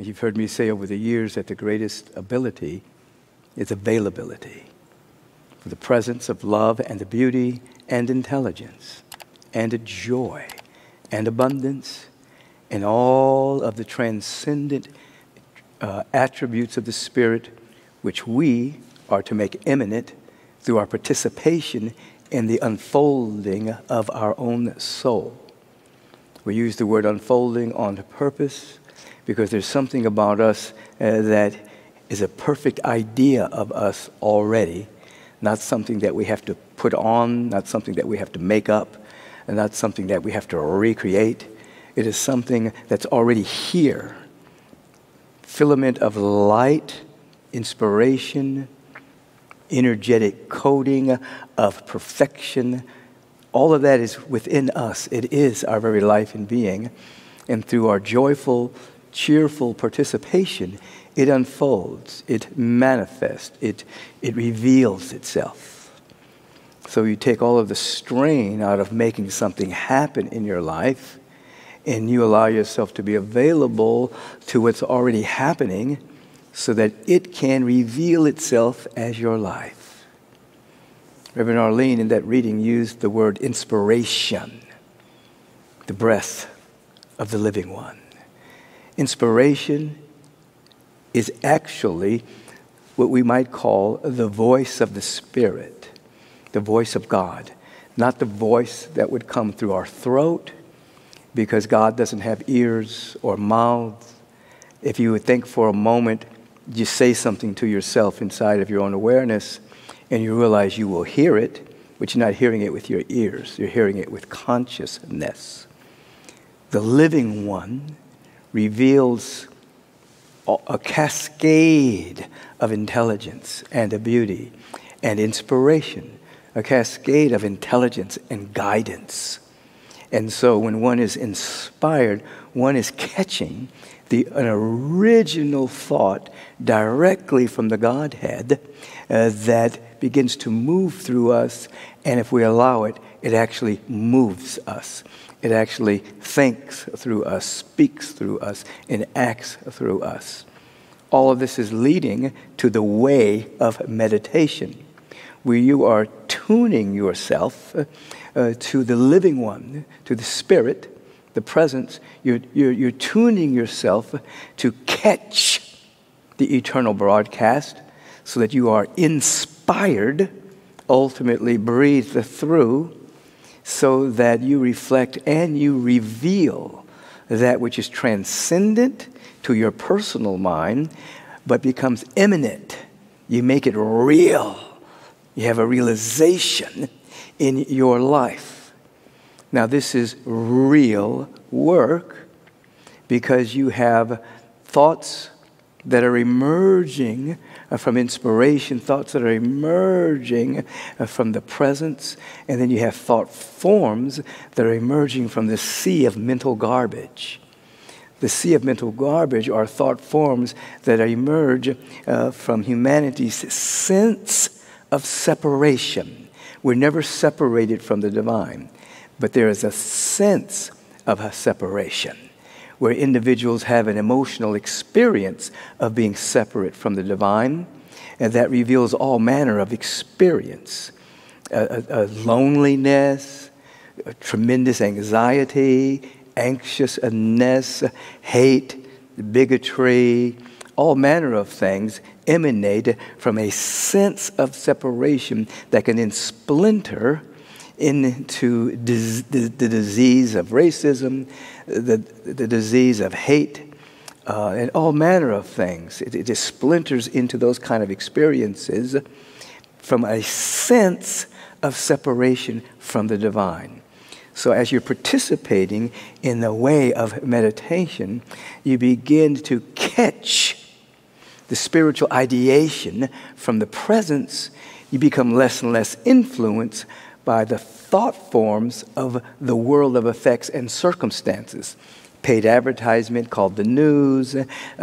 As you've heard me say over the years, that the greatest ability is availability for the presence of love and the beauty and intelligence and a joy and abundance and all of the transcendent attributes of the Spirit, which we are to make imminent through our participation in the unfolding of our own soul. We use the word unfolding on purpose because there's something about us that is a perfect idea of us already, not something that we have to put on, not something that we have to make up, and not something that we have to recreate. It is something that's already here. Filament of light, inspiration, energetic coding of perfection, all of that is within us. It is our very life and being. And through our joyful, cheerful participation, it unfolds, it manifests, it reveals itself. So you take all of the strain out of making something happen in your life, and you allow yourself to be available to what's already happening so that it can reveal itself as your life. Reverend Arlene, in that reading, used the word inspiration, the breath of the living one. Inspiration is actually what we might call the voice of the Spirit, the voice of God, not the voice that would come through our throat, because God doesn't have ears or mouths. If you would think for a moment, you say something to yourself inside of your own awareness, and you realize you will hear it, but you're not hearing it with your ears. You're hearing it with consciousness. The living one reveals a cascade of intelligence and of beauty and inspiration, a cascade of intelligence and guidance. And so when one is inspired, one is catching an original thought directly from the Godhead that begins to move through us. And if we allow it, it actually moves us. It actually thinks through us, speaks through us, and acts through us. All of this is leading to the way of meditation, where you are tuning yourself to the living one, to the Spirit, the presence. You're tuning yourself to catch the eternal broadcast so that you are inspired, ultimately breathed through, so that you reflect and you reveal that which is transcendent to your personal mind, but becomes immanent. You make it real. You have a realization in your life. Now, this is real work because you have thoughts that are emerging from inspiration, thoughts that are emerging from the presence, and then you have thought forms that are emerging from the sea of mental garbage. The sea of mental garbage are thought forms that emerge from humanity's sense of separation. We're never separated from the divine, but there is a sense of a separation where individuals have an emotional experience of being separate from the divine, and that reveals all manner of experience, a loneliness, a tremendous anxiety, anxiousness, hate, bigotry, all manner of things emanate from a sense of separation that can then splinter into the disease of racism, the disease of hate, and all manner of things. It just splinters into those kind of experiences from a sense of separation from the divine. So as you're participating in the way of meditation, you begin to catch the spiritual ideation from the presence. You become less and less influenced by the thought forms of the world of effects and circumstances. Paid advertisement called the news,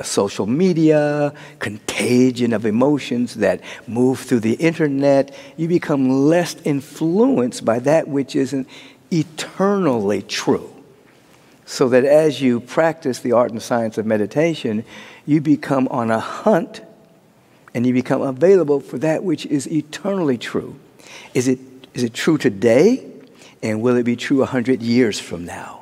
social media, contagion of emotions that move through the internet. You become less influenced by that which isn't eternally true. so that as you practice the art and science of meditation, you become on a hunt and you become available for that which is eternally true. Is it true today? And will it be true 100 years from now?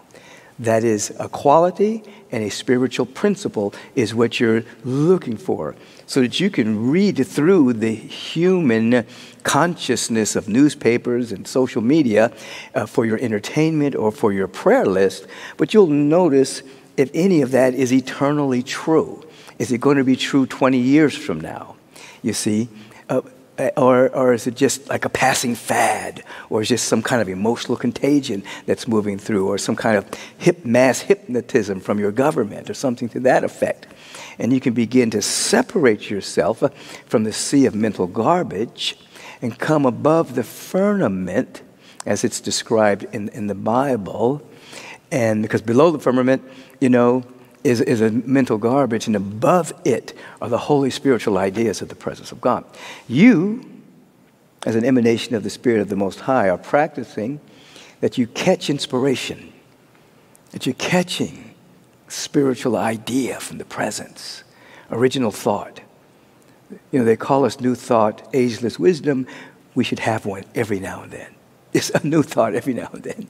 That is a quality and a spiritual principle is what you're looking for, so that you can read through the human consciousness of newspapers and social media for your entertainment or for your prayer list, but you'll notice if any of that is eternally true. Is it going to be true 20 years from now, you see? Or is it just like a passing fad, or is just some kind of emotional contagion that's moving through, or some kind of mass hypnotism from your government or something to that effect? And you can begin to separate yourself from the sea of mental garbage and come above the firmament, as it's described in the Bible. And because below the firmament, you know, is a mental garbage, and above it are the holy spiritual ideas of the presence of God. You, as an emanation of the Spirit of the Most High, are practicing that you catch inspiration, that you're catching spiritual idea from the presence, original thought. You know, they call us new thought, ageless wisdom. We should have one every now and then. It's a new thought every now and then,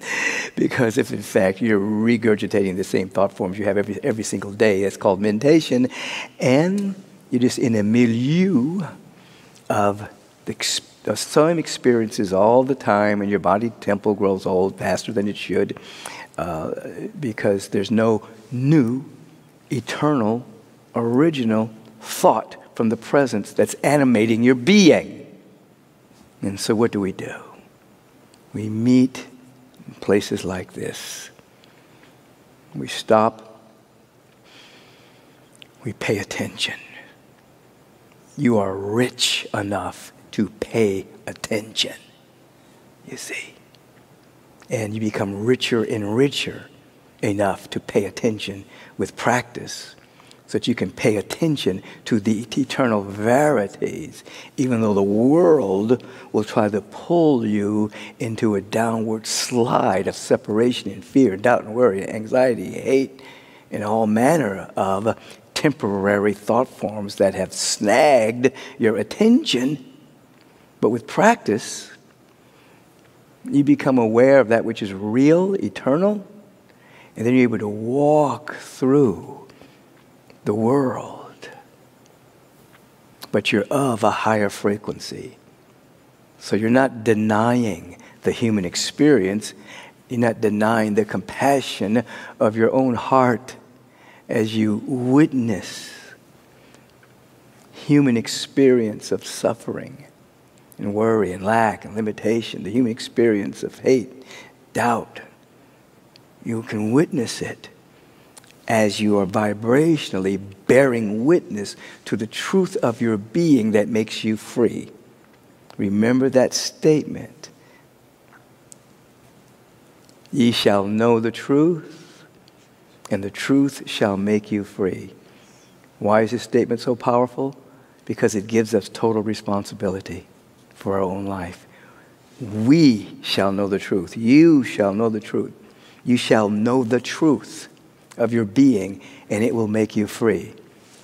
because if in fact you're regurgitating the same thought forms you have every single day, that's called mentation, and you're just in a milieu of the same experiences all the time, and your body temple grows old faster than it should, because there's no new, eternal, original thought from the presence that's animating your being. And so what do we do? We meet in places like this. We stop. We pay attention. You are rich enough to pay attention, you see. And you become richer and richer enough to pay attention with practice, so that you can pay attention to the eternal verities, even though the world will try to pull you into a downward slide of separation and fear, doubt and worry, anxiety, hate, and all manner of temporary thought forms that have snagged your attention. But with practice, you become aware of that which is real, eternal, and then you're able to walk through the world, but you're of a higher frequency. So you're not denying the human experience. You're not denying the compassion of your own heart as you witness human experience of suffering and worry and lack and limitation, the human experience of hate, doubt. You can witness it as you are vibrationally bearing witness to the truth of your being that makes you free. Remember that statement. Ye shall know the truth, and the truth shall make you free. Why is this statement so powerful? Because it gives us total responsibility for our own life. We shall know the truth. You shall know the truth. You shall know the truth of your being, and it will make you free.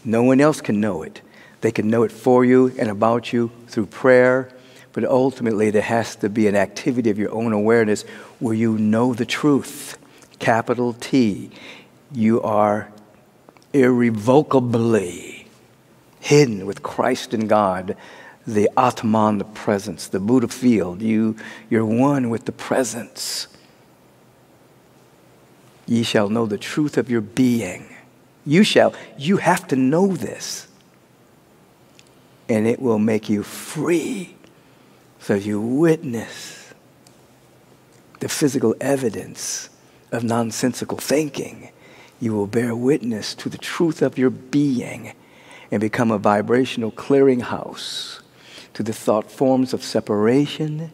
No one else can know it. They can know it for you and about you through prayer, but ultimately there has to be an activity of your own awareness where you know the truth, capital T. You are irrevocably hidden with Christ in God, the Atman, the presence, the Buddha field. You're one with the presence. Ye shall know the truth of your being. You have to know this. And it will make you free. So you witness the physical evidence of nonsensical thinking. You will bear witness to the truth of your being and become a vibrational clearinghouse to the thought forms of separation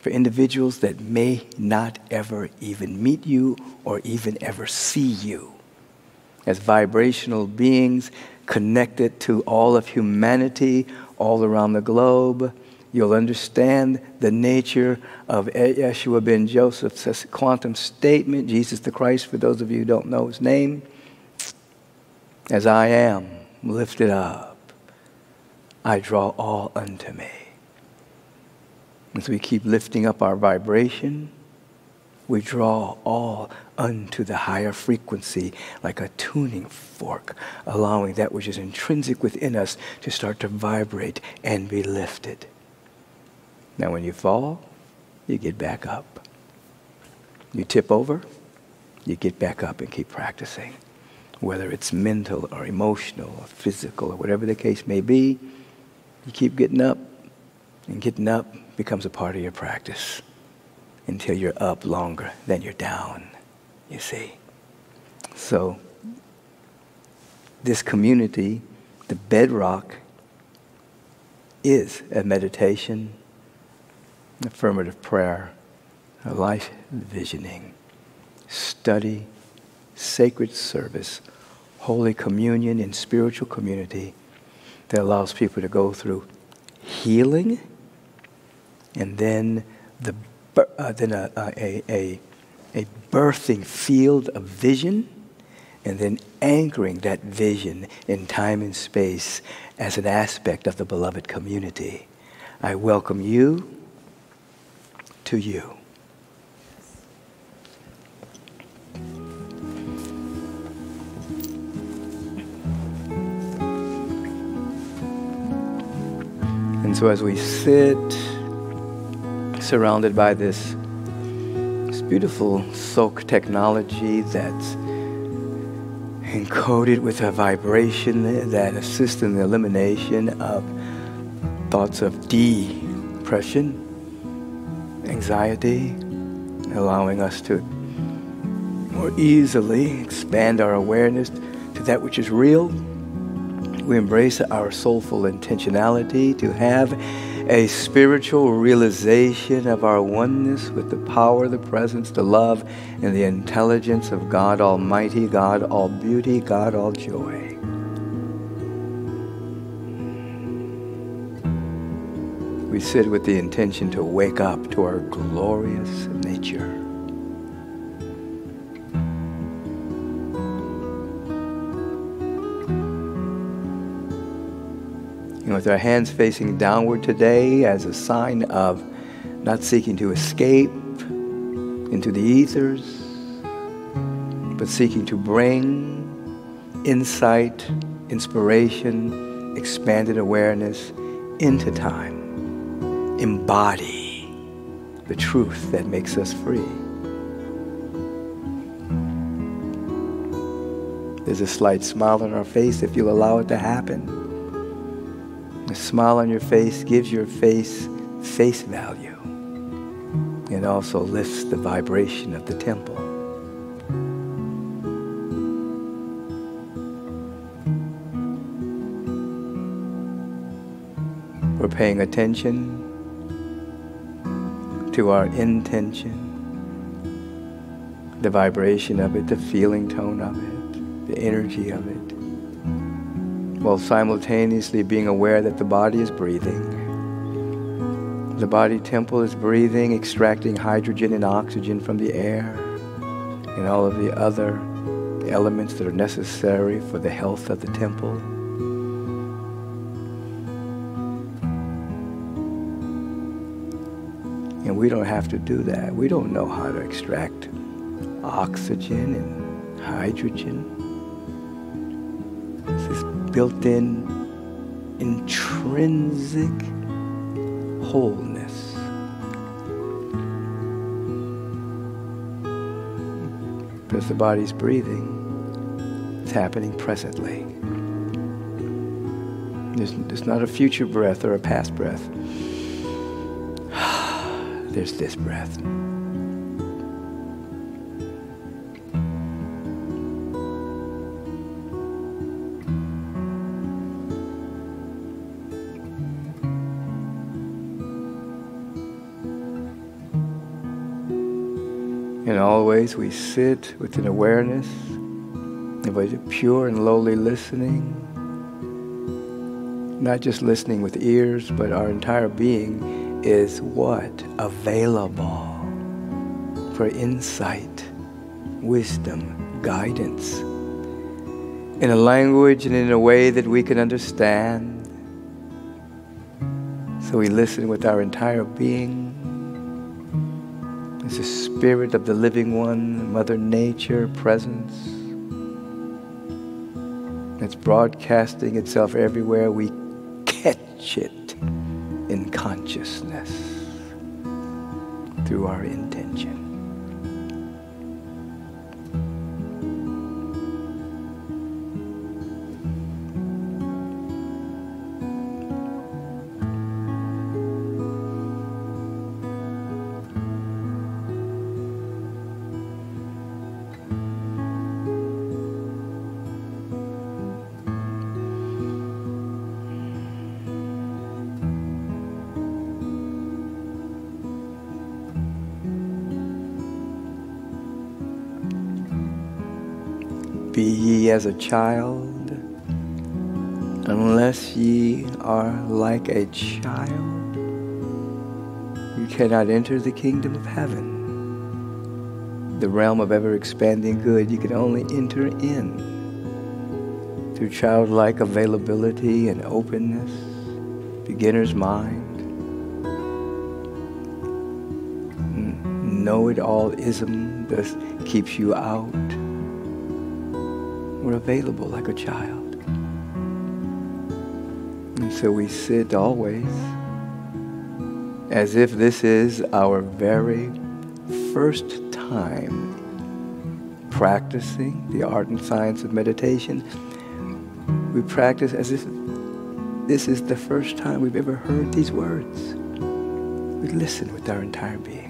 for individuals that may not ever even meet you or even ever see you. As vibrational beings connected to all of humanity all around the globe, you'll understand the nature of Yeshua ben Joseph's quantum statement, Jesus the Christ, for those of you who don't know his name, as I am lifted up, I draw all unto me. As we keep lifting up our vibration, we draw all unto the higher frequency like a tuning fork, allowing that which is intrinsic within us to start to vibrate and be lifted. Now when you fall, you get back up. You tip over, you get back up and keep practicing. Whether it's mental or emotional or physical or whatever the case may be, you keep getting up, and getting up becomes a part of your practice. Until you're up longer than you're down, you see. So this community, the bedrock, is a meditation, affirmative prayer, a life visioning, study, sacred service, holy communion and spiritual community that allows people to go through healing and then a birthing field of vision, and then anchoring that vision in time and space as an aspect of the beloved community. I welcome you to you. And so as we sit, surrounded by this beautiful silk technology that's encoded with a vibration that assists in the elimination of thoughts of depression, anxiety, allowing us to more easily expand our awareness to that which is real. We embrace our soulful intentionality to have a spiritual realization of our oneness with the power, the presence, the love, and the intelligence of God Almighty, God all beauty, God all joy. We sit with the intention to wake up to our glorious nature. And with our hands facing downward today as a sign of not seeking to escape into the ethers, but seeking to bring insight, inspiration, expanded awareness into time. Embody the truth that makes us free. There's a slight smile on our face if you'll allow it to happen. A smile on your face gives your face face value. It also lifts the vibration of the temple. We're paying attention to our intention, the vibration of it, the feeling tone of it, the energy of it, while simultaneously being aware that the body is breathing. The body temple is breathing, extracting hydrogen and oxygen from the air and all of the other elements that are necessary for the health of the temple. And we don't have to do that. We don't know how to extract oxygen and hydrogen. Built-in, intrinsic wholeness. Because the body's breathing, it's happening presently. There's not a future breath or a past breath. There's this breath. And always we sit with an awareness of a pure and lowly listening, not just listening with ears, but our entire being is what? Available for insight, wisdom, guidance, in a language and in a way that we can understand. So we listen with our entire being. It's the spirit of the living one, Mother Nature presence. It's broadcasting itself everywhere. We catch it in consciousness through our intention. Be ye as a child, unless ye are like a child, you cannot enter the kingdom of heaven, the realm of ever-expanding good. You can only enter in through childlike availability and openness, beginner's mind, know-it-all-ism that keeps you out. We're available like a child. And so we sit always as if this is our very first time practicing the art and science of meditation. We practice as if this is the first time we've ever heard these words. We listen with our entire being.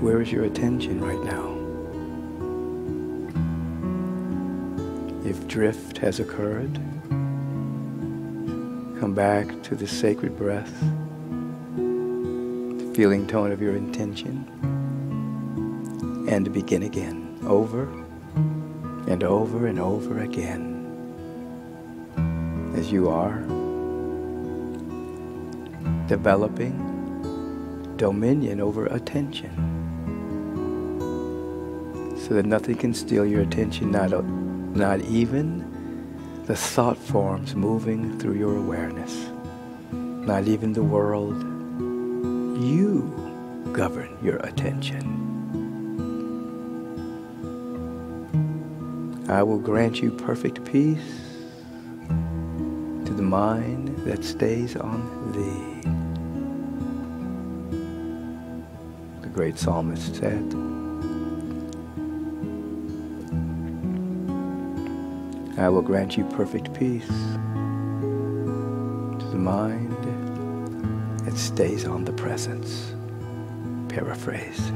Where is your attention right now? If drift has occurred, come back to the sacred breath, the feeling tone of your intention, and begin again, over and over and over again, as you are developing dominion over attention, so that nothing can steal your attention, not even the thought forms moving through your awareness, not even the world. You govern your attention. I will grant you perfect peace to the mind that stays on thee. The great psalmist said, I will grant you perfect peace to the mind that stays on the presence. Paraphrase.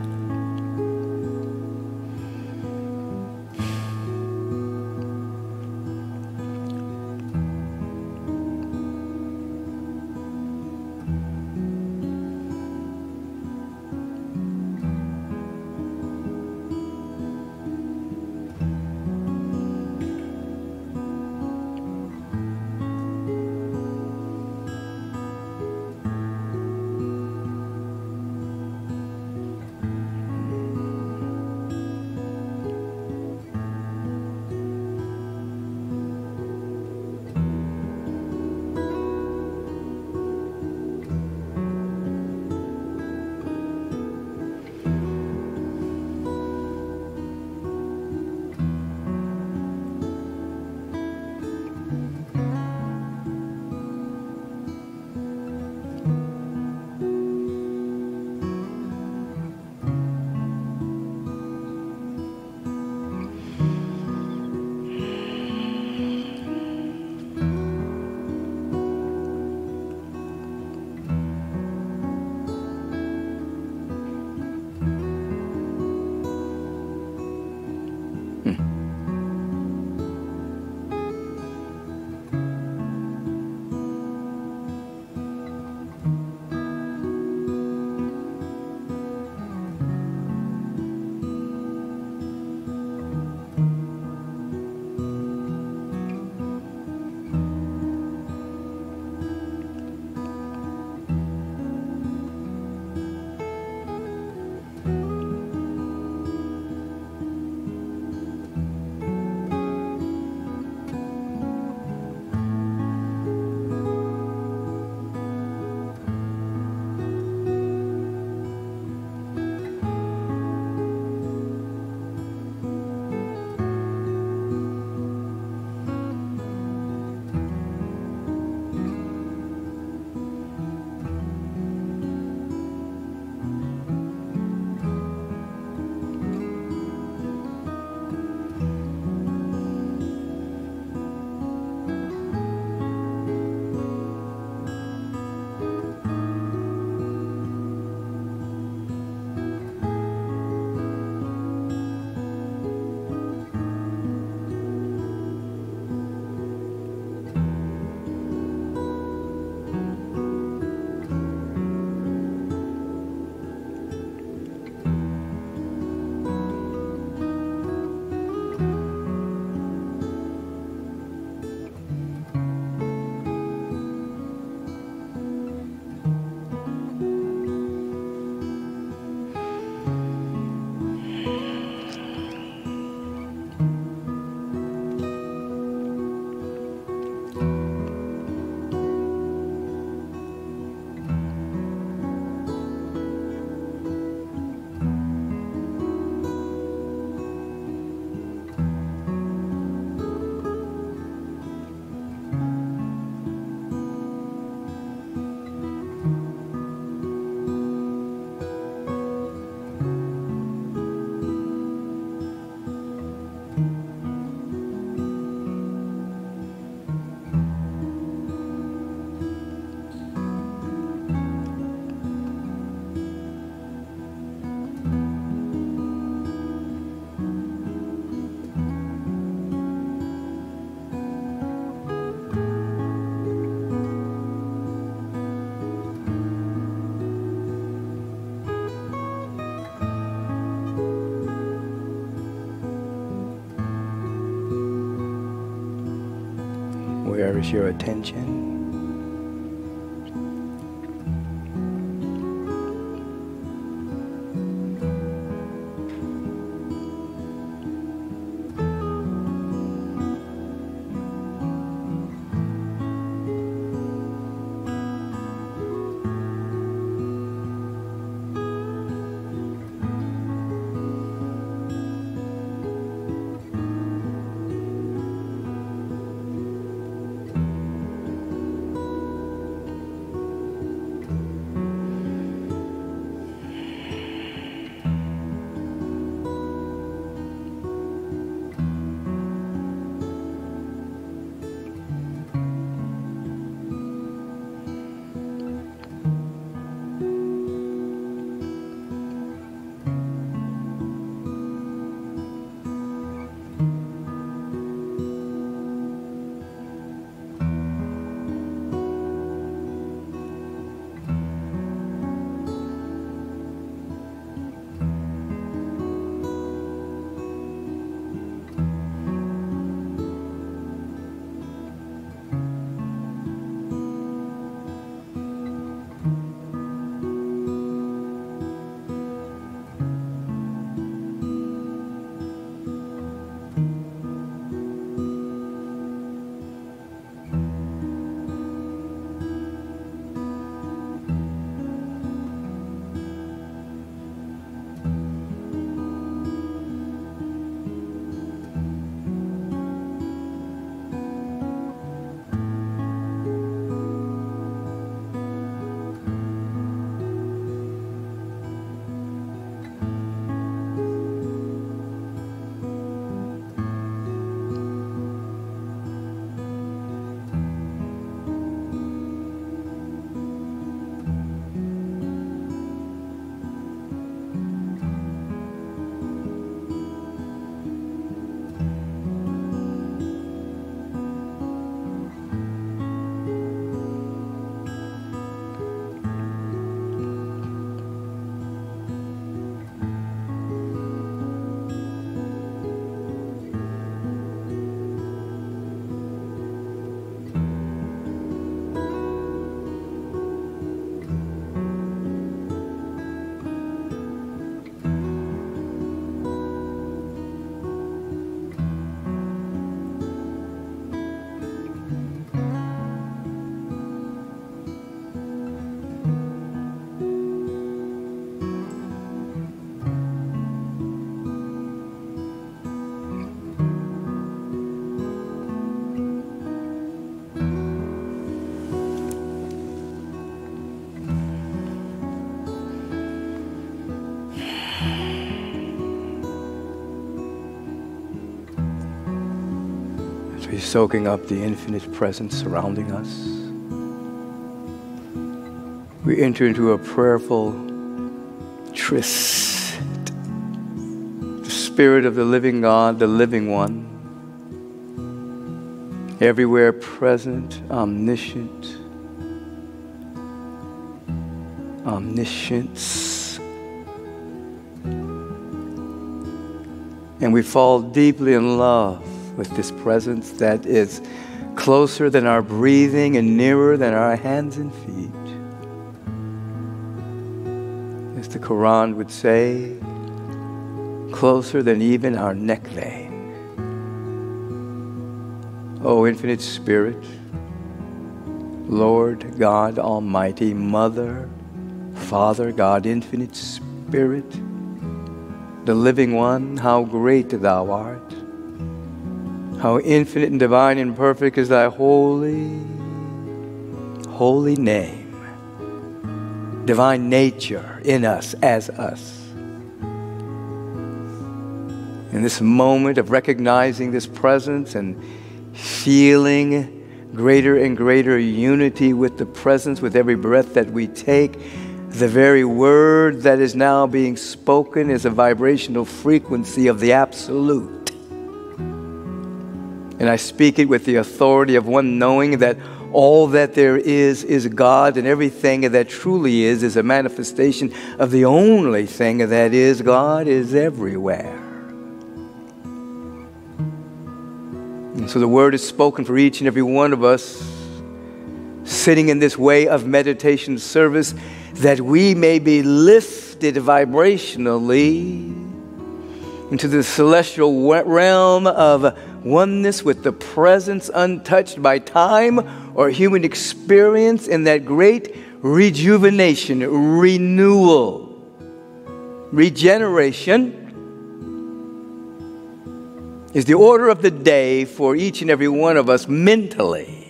Where is your attention? Soaking up the infinite presence surrounding us. We enter into a prayerful tryst. The Spirit of the living God, the living one, everywhere present, omniscient, omniscience. And we fall deeply in love with this presence that is closer than our breathing and nearer than our hands and feet. As the Quran would say, closer than even our neck vein. O Infinite Spirit, Lord God Almighty, Mother, Father, God Infinite Spirit, the Living One, how great Thou art. How infinite and divine and perfect is Thy holy, holy name. Divine nature in us, as us. In this moment of recognizing this presence and feeling greater and greater unity with the presence, with every breath that we take, the very word that is now being spoken is a vibrational frequency of the Absolute. And I speak it with the authority of one knowing that all that there is God, and everything that truly is a manifestation of the only thing that is. God is everywhere. And so the word is spoken for each and every one of us, sitting in this way of meditation service, that we may be lifted vibrationally into the celestial realm of oneness with the presence untouched by time or human experience in that great rejuvenation, renewal, regeneration is the order of the day for each and every one of us mentally,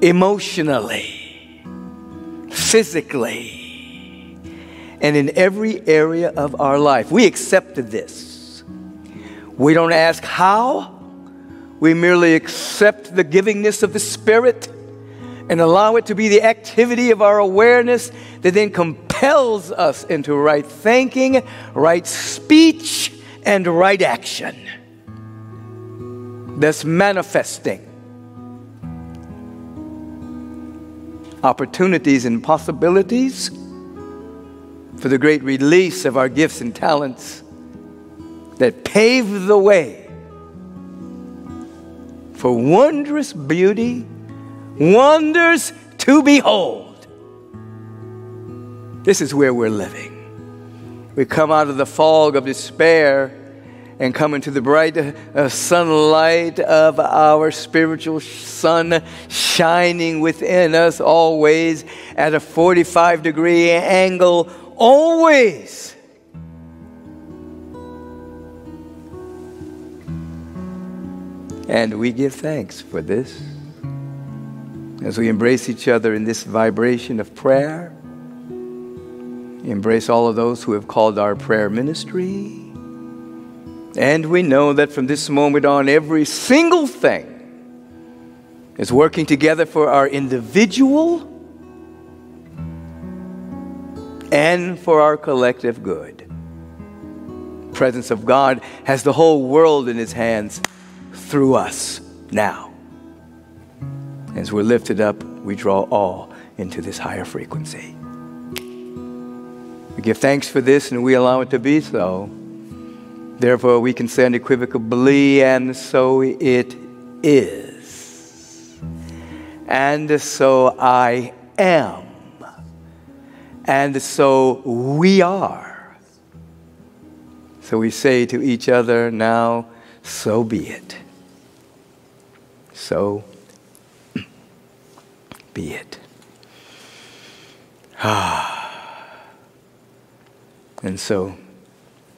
emotionally, physically, and in every area of our life. We accepted this. We don't ask how. We merely accept the givingness of the Spirit and allow it to be the activity of our awareness that then compels us into right thinking, right speech, and right action. Thus manifesting opportunities and possibilities for the great release of our gifts and talents that pave the way for wondrous beauty, wonders to behold. This is where we're living. We come out of the fog of despair and come into the bright sunlight of our spiritual sun shining within us, always at a 45-degree angle, always. And we give thanks for this as we embrace each other in this vibration of prayer. Embrace all of those who have called our prayer ministry. And we know that from this moment on, every single thing is working together for our individual and for our collective good. The presence of God has the whole world in His hands through us now. As we're lifted up, we draw all into this higher frequency. We give thanks for this, and we allow it to be so. Therefore, we can say unequivocally, and so it is. And so I am. And so we are. So we say to each other now, so be it. So be it. Ah. And so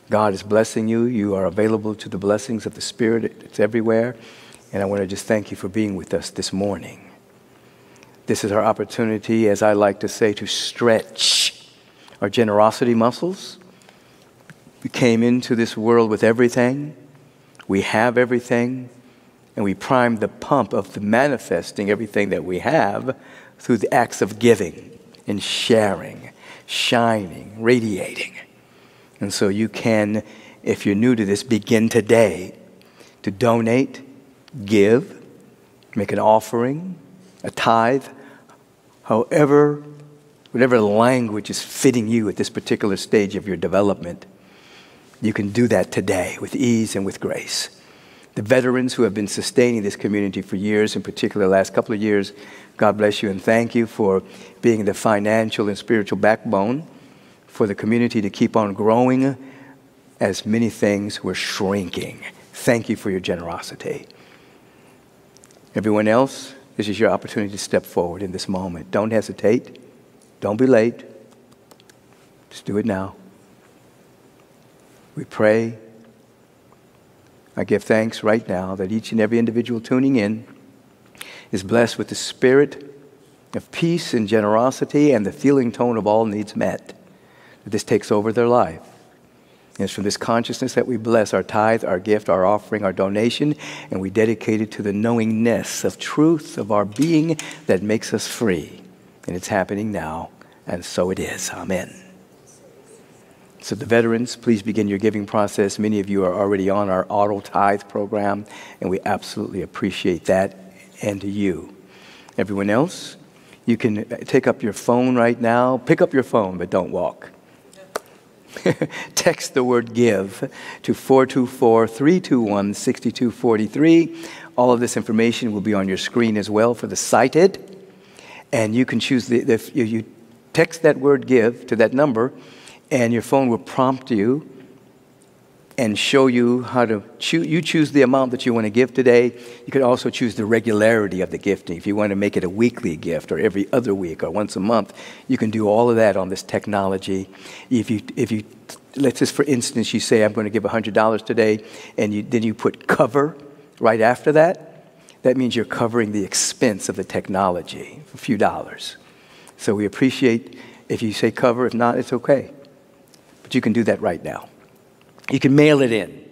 God is blessing you. You are available to the blessings of the Spirit. It's everywhere. And I want to just thank you for being with us this morning. This is our opportunity, as I like to say, to stretch our generosity muscles. We came into this world with everything. We have everything. And we prime the pump of the manifesting everything that we have through the acts of giving and sharing, shining, radiating. And so you can, if you're new to this, begin today to donate, give, make an offering, a tithe, however, whatever language is fitting you at this particular stage of your development. You can do that today with ease and with grace. The veterans who have been sustaining this community for years, in particular the last couple of years, God bless you and thank you for being the financial and spiritual backbone for the community to keep on growing as many things were shrinking. Thank you for your generosity. Everyone else, this is your opportunity to step forward in this moment. Don't hesitate. Don't be late. Just do it now. We pray. I give thanks right now that each and every individual tuning in is blessed with the spirit of peace and generosity and the feeling tone of all needs met. This takes over their life. And it's from this consciousness that we bless our tithe, our gift, our offering, our donation, and we dedicate it to the knowingness of truth of our being that makes us free. And it's happening now, and so it is. Amen. So the veterans, please begin your giving process. Many of you are already on our auto tithe program, and we absolutely appreciate that and to you. Everyone else, you can take up your phone right now. Pick up your phone, but don't walk. Text the word give to 424-321-6243. All of this information will be on your screen as well for the sighted. And you can choose, you text that word give to that number, and your phone will prompt you and show you how to choose. You choose the amount that you want to give today. You could also choose the regularity of the gifting. If you want to make it a weekly gift or every other week or once a month, you can do all of that on this technology. If you let's just, for instance, you say, I'm going to give $100 today, and then you put cover right after that. That means you're covering the expense of the technology, a few dollars. So we appreciate if you say cover. If not, it's okay. But you can do that right now. You can mail it in.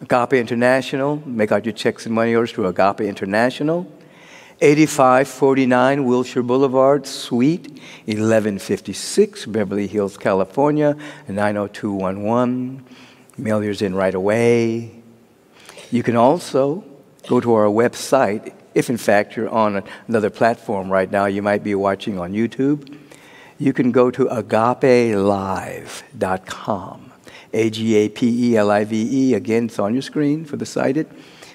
Agape International, make out your checks and money orders to Agape International, 8549 Wilshire Boulevard, Suite 1156, Beverly Hills, California, 90211. Mail yours in right away. You can also go to our website. If, in fact, you're on another platform right now, you might be watching on YouTube. You can go to agapelive.com. A-G-A-P-E-L-I-V-E. Again, it's on your screen for the sighted.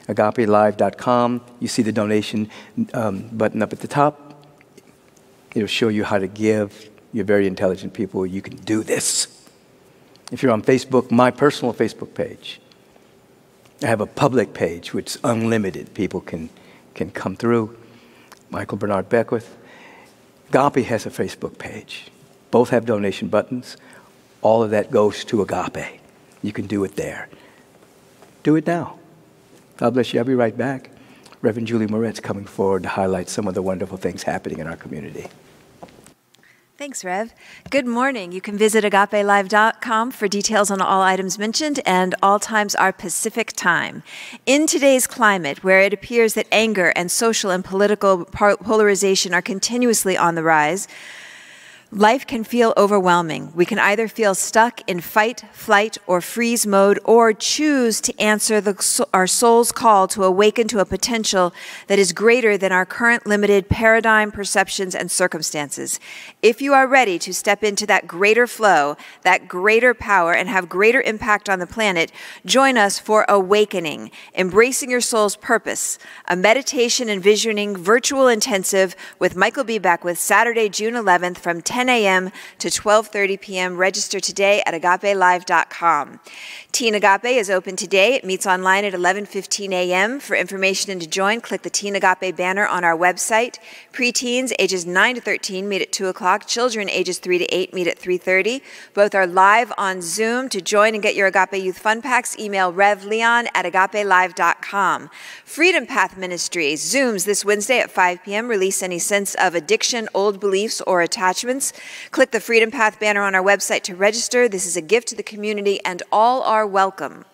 agapelive.com. You see the donation button up at the top. It'll show you how to give. You're very intelligent people. You can do this. If you're on Facebook, my personal Facebook page, I have a public page which is unlimited. People can come through. Michael Bernard Beckwith. Agape has a Facebook page. Both have donation buttons. All of that goes to Agape. You can do it there. Do it now. God bless you. I'll be right back. Reverend Julie Moretz coming forward to highlight some of the wonderful things happening in our community. Thanks, Rev. Good morning. You can visit agapelive.com for details on all items mentioned, and all times are Pacific time. In today's climate, where it appears that anger and social and political polarization are continuously on the rise, life can feel overwhelming. We can either feel stuck in fight, flight, or freeze mode, or choose to answer our soul's call to awaken to a potential that is greater than our current limited paradigm, perceptions, and circumstances. If you are ready to step into that greater flow, that greater power, and have greater impact on the planet, join us for Awakening, Embracing Your Soul's Purpose, a meditation and visioning virtual intensive with Michael B. Beckwith, Saturday, June 11th from 10 a.m. to 12:30 p.m. Register today at agapelive.com. Teen Agape is open today. It meets online at 11:15 a.m. For information and to join, click the Teen Agape banner on our website. Preteens ages 9 to 13 meet at 2 o'clock. Children ages 3 to 8 meet at 3:30. Both are live on Zoom. To join and get your Agape Youth Fun Packs, email revleon@agapelive.com. Freedom Path Ministry Zooms this Wednesday at 5 p.m. Release any sense of addiction, old beliefs, or attachments. Click the Freedom Path banner on our website to register. This is a gift to the community, and all are welcome.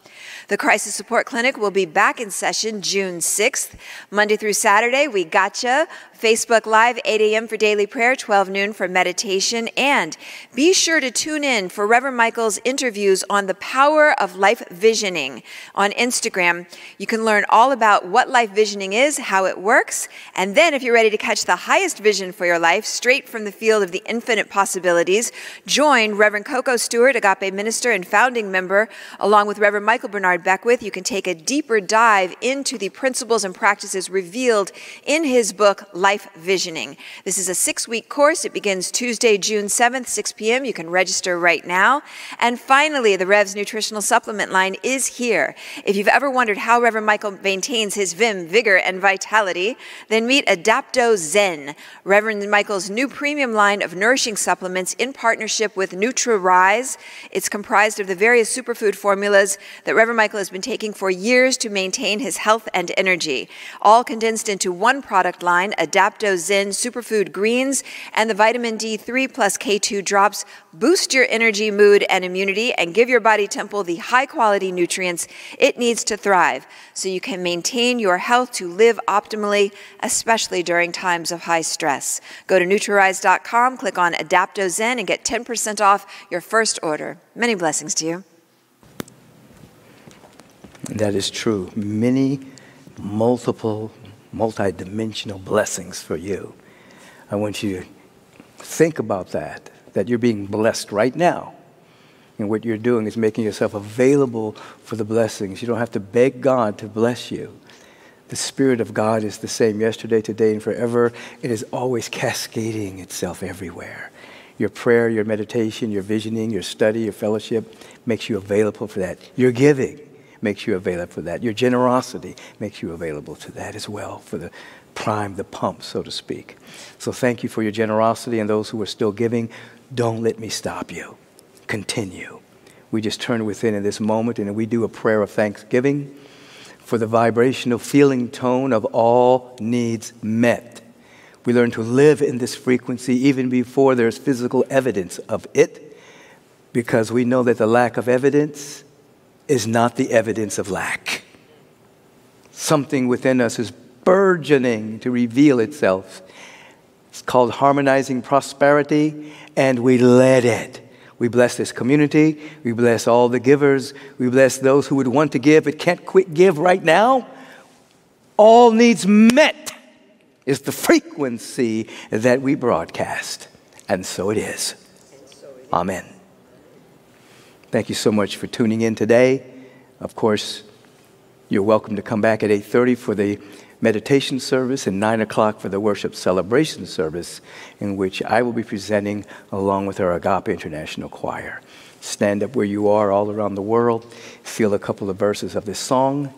The Crisis Support Clinic will be back in session June 6th, Monday through Saturday. We gotcha. Facebook Live, 8 a.m. for daily prayer, 12 noon for meditation. And be sure to tune in for Reverend Michael's interviews on the power of life visioning on Instagram. You can learn all about what life visioning is, how it works, and then if you're ready to catch the highest vision for your life straight from the field of the infinite possibilities, join Reverend Coco Stewart, Agape minister and founding member, along with Reverend Michael Bernard Beckwith. You can take a deeper dive into the principles and practices revealed in his book, Life Visioning. This is a 6-week course. It begins Tuesday, June 7th, 6 p.m. You can register right now. And finally, the Rev's nutritional supplement line is here. If you've ever wondered how Reverend Michael maintains his vim, vigor, and vitality, then meet AdaptoZen, Reverend Michael's new premium line of nourishing supplements in partnership with NutraRise. It's comprised of the various superfood formulas that Reverend Michael has been taking for years to maintain his health and energy, all condensed into one product line, AdaptoZen Superfood Greens, and the vitamin D3 plus K2 drops boost your energy, mood, and immunity, and give your body temple the high-quality nutrients it needs to thrive so you can maintain your health to live optimally, especially during times of high stress. Go to NutraRise.com, click on AdaptoZen, and get 10% off your first order. Many blessings to you. That is true. Many, multiple, multi-dimensional blessings for you. I want you to think about that, that you're being blessed right now And what you're doing is making yourself available for the blessings. You don't have to beg God to bless you. The Spirit of God is the same yesterday, today, and forever. It is always cascading itself everywhere. Your prayer, your meditation, your visioning, your study, your fellowship makes you available for that. Your giving makes you available for that. Your generosity makes you available to that as well, for the prime, the pump, so to speak. So thank you for your generosity, and those who are still giving, don't let me stop you. Continue. We just turn within in this moment, and we do a prayer of thanksgiving for the vibrational feeling tone of all needs met. We learn to live in this frequency even before there's physical evidence of it, because we know that the lack of evidence is not the evidence of lack. Something within us is burgeoning to reveal itself. It's called harmonizing prosperity, and we let it. We bless this community. We bless all the givers. We bless those who would want to give but can't quit give right now. All needs met is the frequency that we broadcast. And so it is. Amen. Thank you so much for tuning in today. Of course, you're welcome to come back at 8:30 for the meditation service and 9 o'clock for the worship celebration service, in which I will be presenting along with our Agape International Choir. Stand up where you are all around the world, feel a couple of verses of this song,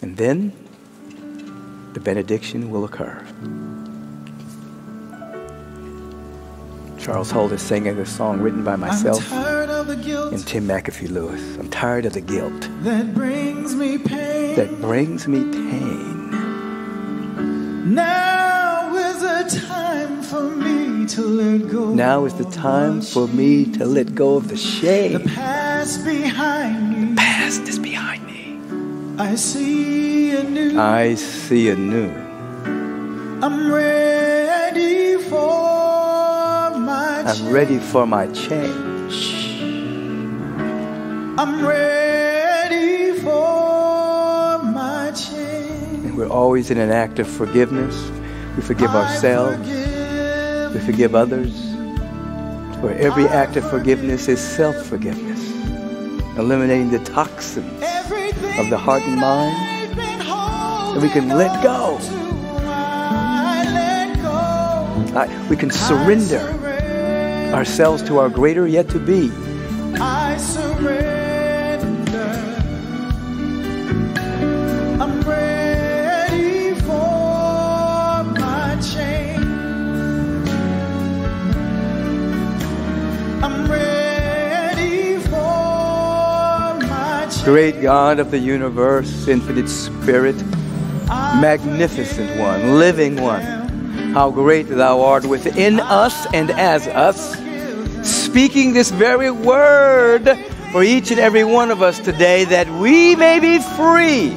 and then the benediction will occur. Charles Holt is singing this song written by myself and Tim McAfee Lewis. I'm tired of the guilt that brings me pain. Now is the time for me to let go. Of the shame. The past behind me. I see a new. I'm ready for my change. We're always in an act of forgiveness. We forgive ourselves. We forgive others. For every act of forgiveness is self-forgiveness, eliminating the toxins of the heart and mind, and we can let go. We can surrender ourselves to our greater yet to be. Great God of the universe, infinite spirit, magnificent one, living one, how great thou art within us and as us, speaking this very word for each and every one of us today, that we may be free,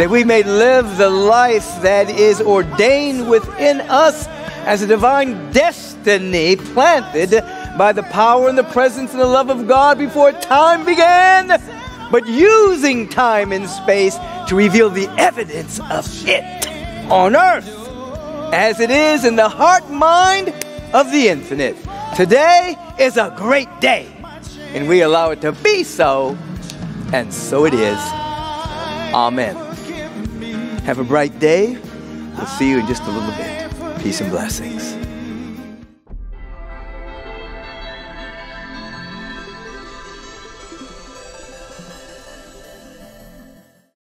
that we may live the life that is ordained within us as a divine destiny planted by the power and the presence and the love of God before time began, but using time and space to reveal the evidence of it on earth as it is in the heart mind of the infinite. Today is a great day, and we allow it to be so, and so it is. Amen. Have a bright day. We'll see you in just a little bit. Peace and blessings.